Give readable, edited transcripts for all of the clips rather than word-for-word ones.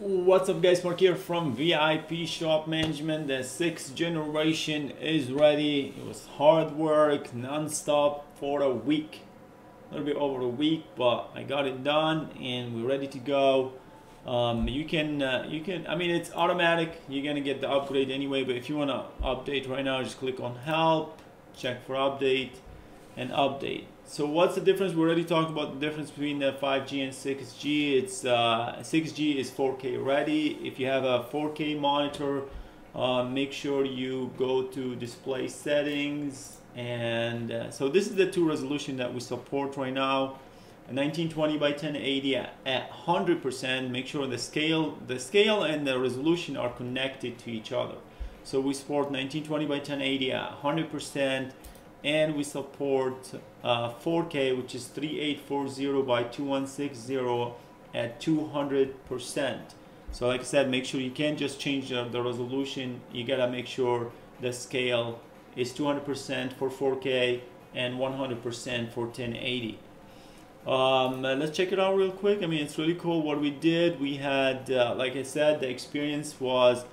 What's up guys, Mark here from VIP Shop Management. The 6th generation is ready. It was hard work, non-stop for a week. A little bit over a week, but I got it done and we're ready to go. I mean, it's automatic. You're gonna get the upgrade anyway, but if you wanna update right now, just click on help, check for update and update. So what's the difference? We already talked about the difference between the 5G and 6G. It's 6G is 4K ready. If you have a 4K monitor, make sure you go to display settings. And so this is the two resolution that we support right now. 1920 by 1080 at 100%. Make sure the scale and the resolution are connected to each other. So we support 1920 by 1080 at 100%. And we support 4K, which is 3840 by 2160 at 200%. So like I said, make sure you can't just change the resolution. You gotta make sure the scale is 200% for 4K and 100% for 1080. Let's check it out real quick. I mean, it's really cool what we did. We had, like I said, the experience was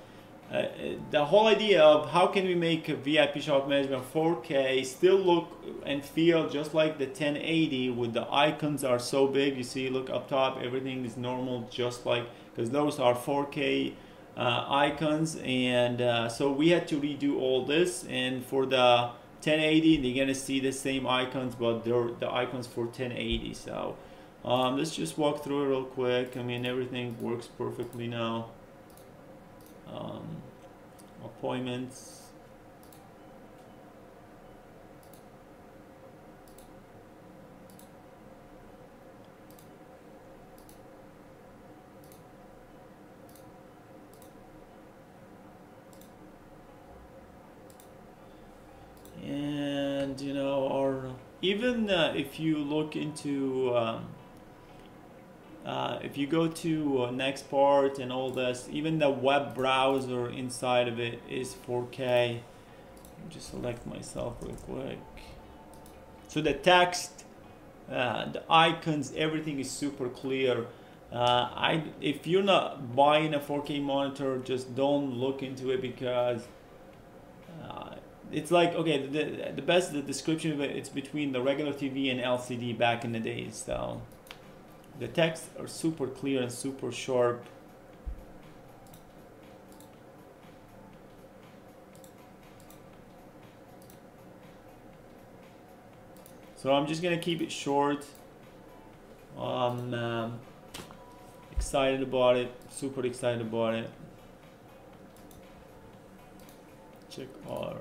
the whole idea of how can we make a VIP Shop Management 4K still look and feel just like the 1080 with the icons are so big. You see, look up top, everything is normal, just like, because those are 4K icons. And so we had to redo all this, and for the 1080 they're gonna see the same icons, but they're the icons for 1080. So let's just walk through it real quick. I mean, everything works perfectly now. Appointments, and you know, or even if you look into if you go to next part and all this, even the web browser inside of it is 4K. Just select myself real quick. So the text, the icons, everything is super clear. If you're not buying a 4K monitor, just don't look into it, because it's like, okay, the best the description of it, it's between the regular TV and LCD back in the days. So the texts are super clear and super sharp. So I'm just gonna keep it short. I'm excited about it, super excited about it. Check our...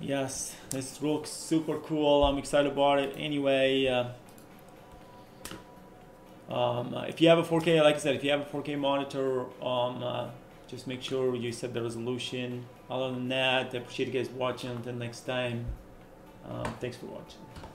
Yes, this looks super cool. I'm excited about it. Anyway, if you have a 4K, like I said, if you have a 4K monitor, just make sure you set the resolution. Other than that, I appreciate you guys watching. Until next time, thanks for watching.